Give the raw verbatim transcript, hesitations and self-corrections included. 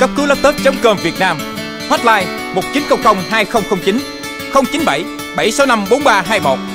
Cấp cứu laptop chấm com Việt Nam. Hotline một chín không không hai không không chín, không chín bảy bảy sáu năm bốn ba hai một.